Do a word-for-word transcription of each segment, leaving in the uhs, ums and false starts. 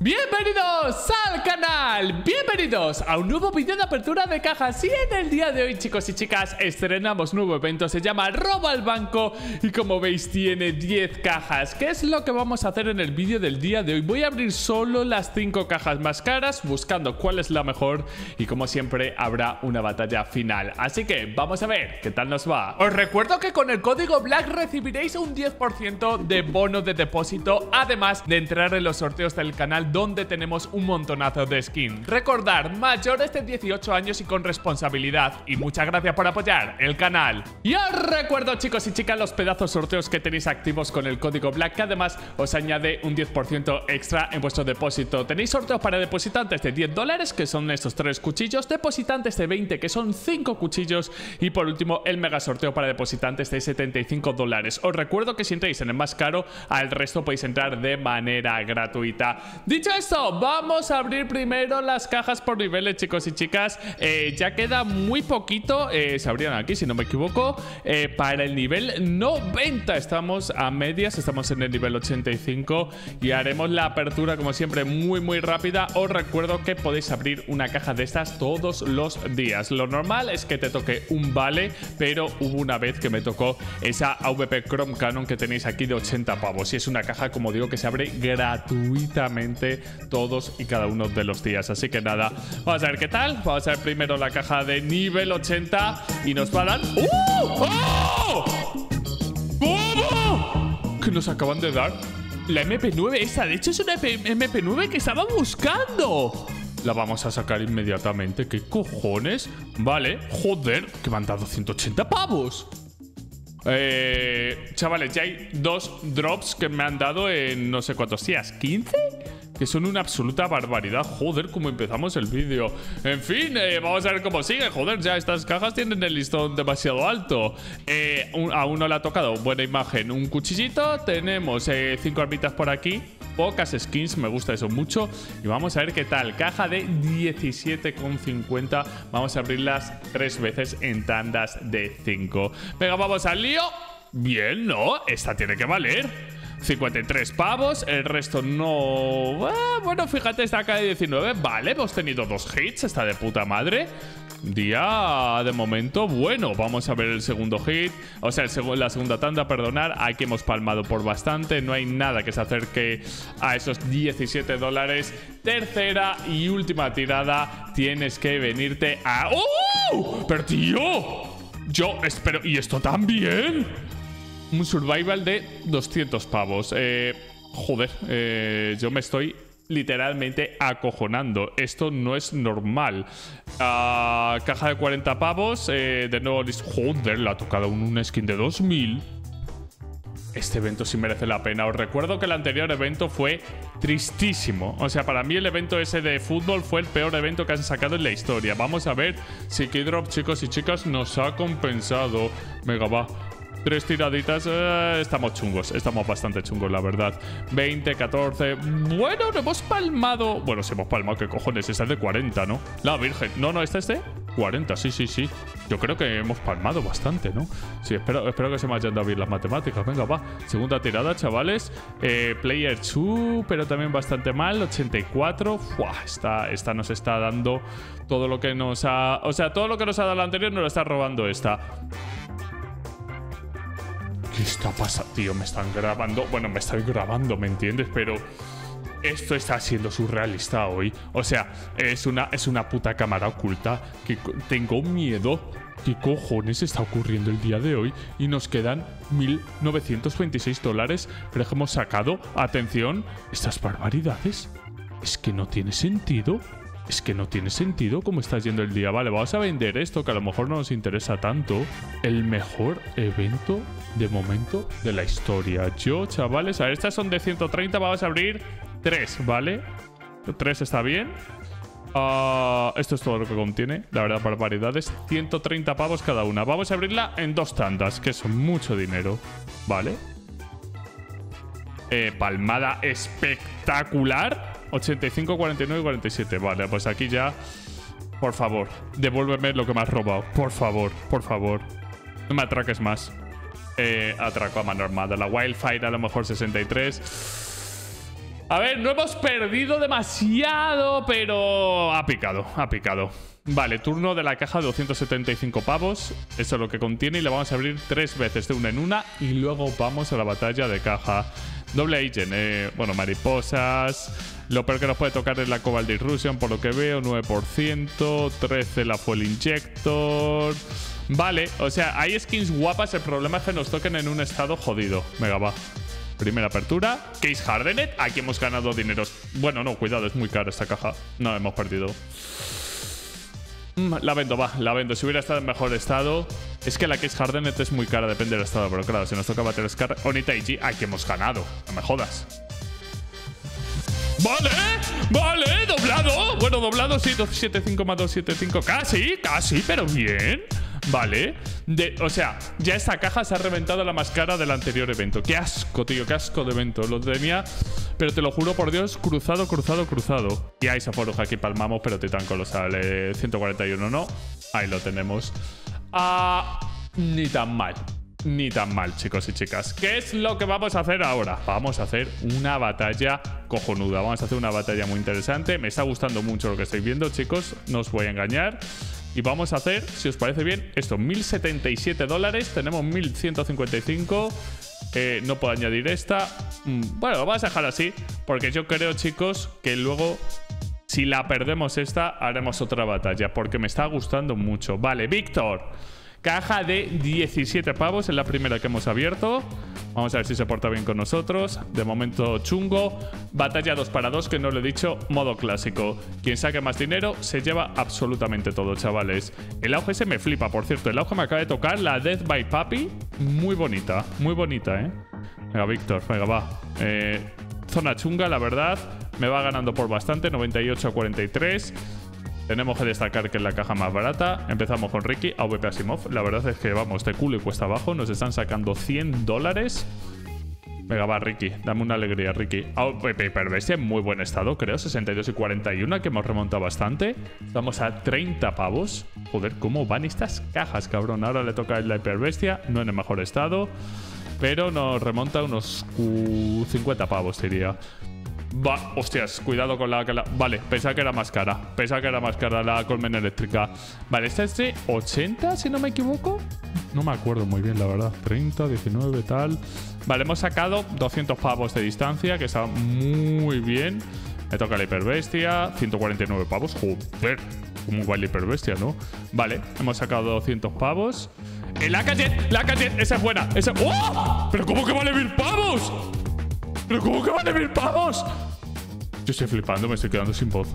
Bienvenidos al canal, bienvenidos a un nuevo vídeo de apertura de cajas. Y en el día de hoy, chicos y chicas, estrenamos nuevo evento, se llama Robo al Banco. Y como veis tiene diez cajas, que es lo que vamos a hacer en el vídeo del día de hoy. Voy a abrir solo las cinco cajas más caras, buscando cuál es la mejor. Y como siempre habrá una batalla final, así que vamos a ver qué tal nos va. Os recuerdo que con el código BLACK recibiréis un diez por ciento de bono de depósito, además de entrar en los sorteos del canal, donde tenemos un montonazo de skin. Recordar, mayores de dieciocho años y con responsabilidad. Y muchas gracias por apoyar el canal. Y os recuerdo, chicos y chicas, los pedazos sorteos que tenéis activos con el código BLACK, que además os añade un diez por ciento extra en vuestro depósito. Tenéis sorteos para depositantes de diez dólares, que son estos tres cuchillos, depositantes de veinte, que son cinco cuchillos, y por último el mega sorteo para depositantes de setenta y cinco dólares. Os recuerdo que si entráis en el más caro, al resto podéis entrar de manera gratuita. Dicho esto, vamos a abrir primero las cajas por niveles, chicos y chicas. eh, Ya queda muy poquito. eh, Se abrían aquí, si no me equivoco, eh, para el nivel noventa. Estamos a medias, estamos en el nivel ochenta y cinco. Y haremos la apertura, como siempre, muy muy rápida. Os recuerdo que podéis abrir una caja de estas todos los días. Lo normal es que te toque un vale, pero hubo una vez que me tocó esa A W P Chrome Canon que tenéis aquí de ochenta pavos. Y es una caja, como digo, que se abre gratuitamente todos y cada uno de los días. Así que nada, vamos a ver qué tal. Vamos a ver primero la caja de nivel ochenta. Y nos va a dar... ¡Uh! ¡Oh! ¡Cómo! ¿Qué nos acaban de dar? La M P nueve esa, de hecho es una M P nueve que estaba buscando. La vamos a sacar inmediatamente. ¿Qué cojones? Vale, joder, que me han dado ciento ochenta pavos. Eh... Chavales, ya hay dos drops que me han dado en no sé cuántos días. ¿quince? Que son una absoluta barbaridad. Joder, como empezamos el vídeo. En fin, eh, vamos a ver cómo sigue. Joder, ya estas cajas tienen el listón demasiado alto. eh, un, A uno le ha tocado buena imagen, un cuchillito. Tenemos eh, cinco armitas por aquí. Pocas skins, me gusta eso mucho. Y vamos a ver qué tal. Caja de diecisiete con cincuenta. Vamos a abrirlas tres veces en tandas de cinco. Venga, vamos al lío. Bien, ¿no? Esta tiene que valer cincuenta y tres pavos, el resto no... Ah, bueno, fíjate, está acá de diecinueve. Vale, hemos tenido dos hits, está de puta madre. Día de momento bueno. Vamos a ver el segundo hit. O sea, el seg la segunda tanda, perdonar. Aquí hemos palmado por bastante. No hay nada que se acerque a esos diecisiete dólares. Tercera y última tirada. Tienes que venirte a... ¡Oh! Pero tío, yo espero... ¿Y esto también? Un survival de doscientos pavos. eh, Joder, eh, yo me estoy literalmente acojonando. Esto no es normal. uh, Caja de cuarenta pavos. eh, De nuevo, joder, le ha tocado un, un skin de dos mil. Este evento sí merece la pena. Os recuerdo que el anterior evento fue tristísimo. O sea, para mí el evento ese de fútbol fue el peor evento que han sacado en la historia. Vamos a ver si Keydrop, chicos y chicas, nos ha compensado. Venga, va. Tres tiraditas. eh, Estamos chungos. Estamos bastante chungos, la verdad. Veinte, catorce. Bueno, no hemos palmado. Bueno, si hemos palmado, ¿qué cojones? Esta es de cuarenta, ¿no? La virgen. No, no, esta es de cuarenta. Sí, sí, sí. Yo creo que hemos palmado bastante, ¿no? Sí, espero, espero que se me hayan dado bien las matemáticas. Venga, va. Segunda tirada, chavales. eh, Player dos, pero también bastante mal. Ochenta y cuatro. Fuah, esta, esta nos está dando todo lo que nos ha... O sea, todo lo que nos ha dado la anterior nos lo está robando esta. ¿Qué está pasando? Tío, me están grabando. Bueno, me estoy grabando, ¿me entiendes? Pero esto está siendo surrealista hoy. O sea, es una, es una puta cámara oculta. Que tengo miedo. ¿Qué cojones está ocurriendo el día de hoy? Y nos quedan mil novecientos veintiséis dólares. Pero hemos sacado, atención, estas barbaridades. Es que no tiene sentido. Es que no tiene sentido cómo está yendo el día. Vale, vamos a vender esto, que a lo mejor no nos interesa tanto. El mejor evento de momento de la historia. Yo, chavales, a ver, estas son de ciento treinta. Vamos a abrir tres, ¿vale? tres está bien. Uh, esto es todo lo que contiene. La verdad, barbaridades. ciento treinta pavos cada una. Vamos a abrirla en dos tandas, que son mucho dinero. Vale. Eh, palmada espectacular. ochenta y cinco, cuarenta y nueve y cuarenta y siete. Vale, pues aquí ya... Por favor, devuélveme lo que me has robado. Por favor, por favor. No me atraques más. Eh, atraco a mano armada. La Wildfire a lo mejor sesenta y tres. A ver, no hemos perdido demasiado, pero ha picado, ha picado. Vale, turno de la caja de doscientos setenta y cinco pavos. Eso es lo que contiene y le vamos a abrir tres veces de una en una. Y luego vamos a la batalla de caja. Doble agent, eh, bueno, mariposas. Lo peor que nos puede tocar es la Cobalt Irrusion, por lo que veo, nueve por ciento. trece la Fuel Injector. Vale, o sea, hay skins guapas. El problema es que nos toquen en un estado jodido. Venga, va. Primera apertura, Case Hardened. Aquí hemos ganado dineros. Bueno, no, cuidado, es muy cara esta caja. No, hemos perdido. La vendo, va, la vendo. Si hubiera estado en mejor estado... Es que la Case Hardened es muy cara, depende del estado. Pero claro, si nos toca bater Scar Onita y G, aquí hemos ganado. No me jodas. Vale, vale, doblado. Bueno, doblado, sí, doscientos setenta y cinco más doscientos setenta y cinco. Casi, casi, pero bien. Vale, de, o sea, ya esta caja se ha reventado la más cara del anterior evento. Qué asco, tío, qué asco de evento. Lo tenía, pero te lo juro por Dios, cruzado, cruzado, cruzado. Y ahí se foruja, aquí palmamos, pero Titán Colosal, eh, ciento cuarenta y uno no. Ahí lo tenemos. Ah, ni tan mal, ni tan mal, chicos y chicas. ¿Qué es lo que vamos a hacer ahora? Vamos a hacer una batalla cojonuda. Vamos a hacer una batalla muy interesante. Me está gustando mucho lo que estoy viendo, chicos. No os voy a engañar. Y vamos a hacer, si os parece bien, esto, mil setenta y siete dólares, tenemos mil ciento cincuenta y cinco, eh, no puedo añadir esta, bueno, lo vamos a dejar así, porque yo creo, chicos, que luego, si la perdemos esta, haremos otra batalla, porque me está gustando mucho. Vale, Víctor, caja de diecisiete pavos, es la primera que hemos abierto. Vamos a ver si se porta bien con nosotros. De momento chungo. Batalla dos para dos, que no lo he dicho. Modo clásico. Quien saque más dinero se lleva absolutamente todo, chavales. El auge se me flipa, por cierto. El auge me acaba de tocar la Death by Papi. Muy bonita, muy bonita, ¿eh? Venga, Víctor, venga, va. Eh, zona chunga, la verdad. Me va ganando por bastante, noventa y ocho a cuarenta y tres. Tenemos que destacar que es la caja más barata. Empezamos con Ricky, A W P Asiimov. La verdad es que vamos de culo y cuesta abajo. Nos están sacando cien dólares. Venga, va, Ricky. Dame una alegría, Ricky. A W P Hyperbestia en muy buen estado, creo. sesenta y dos y cuarenta y uno, que hemos remontado bastante. Estamos a treinta pavos. Joder, cómo van estas cajas, cabrón. Ahora le toca la Hyperbestia. No en el mejor estado. Pero nos remonta unos cincuenta pavos, diría. Va, hostias, cuidado con la, la... Vale, pensaba que era más cara. Pensaba que era más cara la Colmena Eléctrica. Vale, esta es de ochenta, si no me equivoco. No me acuerdo muy bien, la verdad. treinta, diecinueve, tal. Vale, hemos sacado doscientos pavos de distancia, que está muy bien. Me toca la Hyperbestia. ciento cuarenta y nueve pavos. Joder, como igual la Hyperbestia, ¿no? Vale, hemos sacado doscientos pavos. El A K J, la A K J, esa es buena. Esa... ¡Oh! ¿Pero cómo que vale mil pavos? ¿Pero cómo que vale mil pavos? Yo estoy flipando, me estoy quedando sin voz.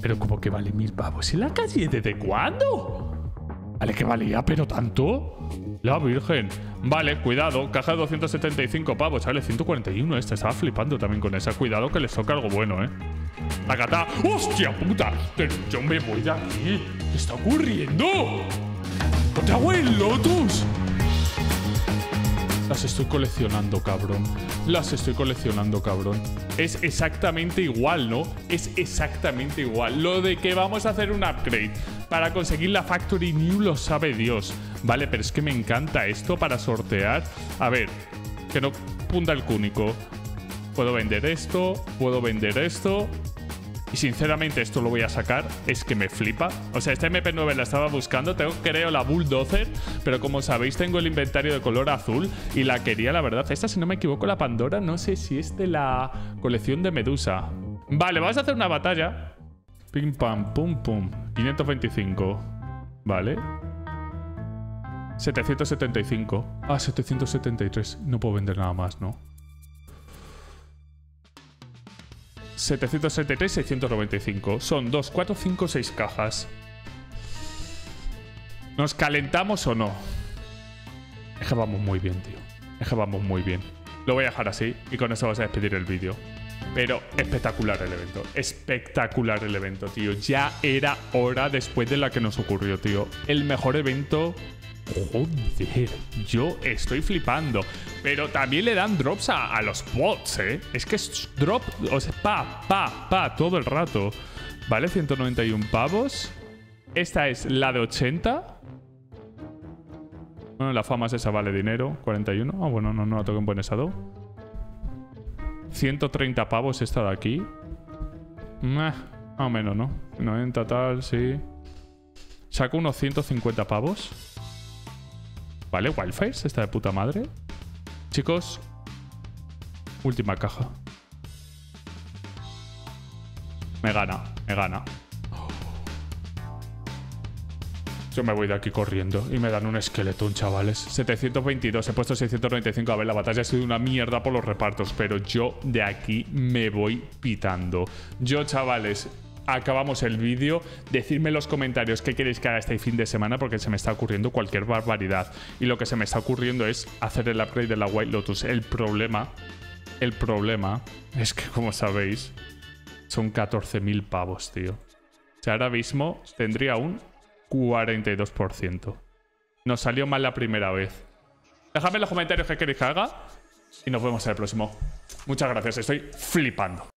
¿Pero cómo que vale mil pavos? ¿En la calle? ¿Desde cuándo? Vale, que valía, pero tanto. La virgen. Vale, cuidado. Caja de doscientos setenta y cinco pavos. Vale, ciento cuarenta y uno esta. Estaba flipando también con esa. Cuidado que les toca algo bueno, eh. La gata. ¡Hostia puta! Pero yo me voy de aquí. ¿Qué está ocurriendo? ¡Otra White Lotus! Las estoy coleccionando, cabrón. Las estoy coleccionando, cabrón. Es exactamente igual, ¿no? Es exactamente igual. Lo de que vamos a hacer un upgrade para conseguir la Factory New lo sabe Dios. Vale, pero es que me encanta esto para sortear. A ver, que no punta el cúnico. Puedo vender esto, puedo vender esto. Y sinceramente esto lo voy a sacar. Es que me flipa. O sea, esta M P nueve la estaba buscando. Tengo, creo, la Bulldozer. Pero como sabéis, tengo el inventario de color azul. Y la quería, la verdad. Esta, si no me equivoco, la Pandora. No sé si es de la colección de Medusa. Vale, vamos a hacer una batalla. Pim, pam, pum, pum. quinientos veinticinco. Vale. setecientos setenta y cinco. Ah, setecientos setenta y tres. No puedo vender nada más, ¿no? setecientos setenta y tres, seiscientos noventa y cinco. Son dos, cuatro, cinco, seis cajas. ¿Nos calentamos o no? Es que vamos muy bien, tío. Es que vamos muy bien. Lo voy a dejar así y con eso vamos a despedir el vídeo. Pero espectacular el evento. Espectacular el evento, tío. Ya era hora después de la que nos ocurrió, tío. El mejor evento... Joder, yo estoy flipando. Pero también le dan drops a, a los bots, ¿eh? Es que es drop, o sea, pa, pa, pa, todo el rato. Vale, ciento noventa y uno pavos. Esta es la de ochenta. Bueno, la fama es esa, vale dinero. cuarenta y uno. Ah, oh, bueno, no, no la toco en buen estado. ciento treinta pavos esta de aquí. Más o menos, ¿no? noventa tal, sí. Saco unos ciento cincuenta pavos. Vale, Wildfires, esta de puta madre. Chicos, última caja. Me gana, me gana. Yo me voy de aquí corriendo y me dan un esqueletón, chavales. setecientos veintidós, he puesto seiscientos noventa y cinco. A ver, la batalla ha sido una mierda por los repartos, pero yo de aquí me voy pitando. Yo, chavales, acabamos el vídeo. Decidme en los comentarios qué queréis que haga este fin de semana, porque se me está ocurriendo cualquier barbaridad. Y lo que se me está ocurriendo es hacer el upgrade de la White Lotus. El problema, el problema es que, como sabéis, son catorce mil pavos, tío. O sea, ahora mismo tendría un cuarenta y dos por ciento. Nos salió mal la primera vez. Dejadme en los comentarios qué queréis que haga y nos vemos en el próximo. Muchas gracias, estoy flipando.